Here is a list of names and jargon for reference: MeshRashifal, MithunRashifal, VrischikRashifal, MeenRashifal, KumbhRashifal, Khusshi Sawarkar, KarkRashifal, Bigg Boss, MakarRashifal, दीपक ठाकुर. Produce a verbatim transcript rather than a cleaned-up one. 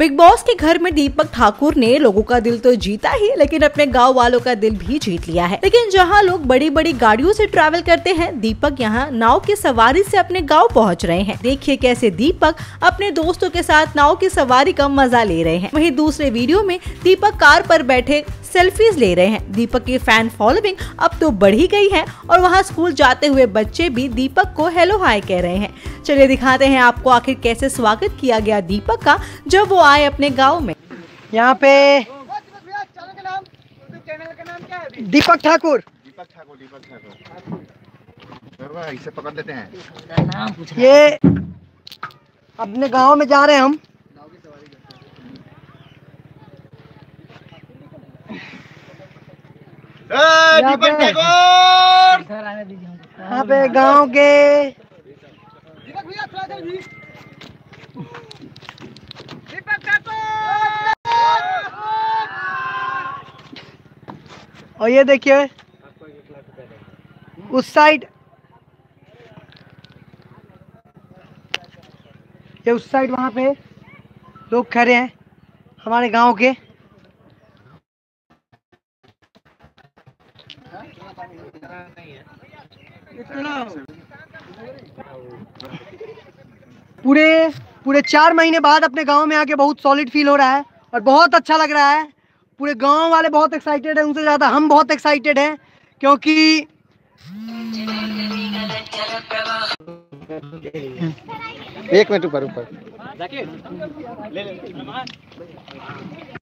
Big boss के घर में दीपक ठाकुर ने लोगों का दिल तो जीता ही, लेकिन अपने गाँव वालों का दिल भी जीत लिया है। लेकिन जहाँ लोग बड़ी बड़ी गाड़ियों से ट्रैवल करते हैं, दीपक यहाँ नाव की सवारी से अपने गाँव पहुँच रहे हैं। देखिए कैसे दीपक अपने दोस्तों के साथ नाव की सवारी का मजा ले रहे हैं। वहीं दूसरे वीडियो में दीपक कार पर बैठे सेल्फीज ले रहे हैं। दीपक की फैन फॉलोइंग अब तो बढ़ ही गई है और वहाँ स्कूल जाते हुए बच्चे भी दीपक को हेलो हाय कह रहे हैं। चलिए दिखाते हैं आपको आखिर कैसे स्वागत किया गया दीपक का जब वो आए अपने गांव में। यहाँ पे दीपक ठाकुर दीपक ठाकुर दीपक ठाकुर इसे पकड़ लेते हैं। ये अपने गाँव में जा रहे हैं हम। यहाँ पे गांव के और ये देखिए उस साइड ये उस साइड वहाँ पे लोग खड़े हैं हमारे गांव के। पूरे पूरे चार महीने बाद अपने गांव में आके बहुत सॉलिड फील हो रहा है और बहुत अच्छा लग रहा है। पूरे गांव वाले बहुत एक्साइटेड हैं, उनसे ज़्यादा हम बहुत एक्साइटेड हैं क्योंकि एक मिनट ऊपर ऊपर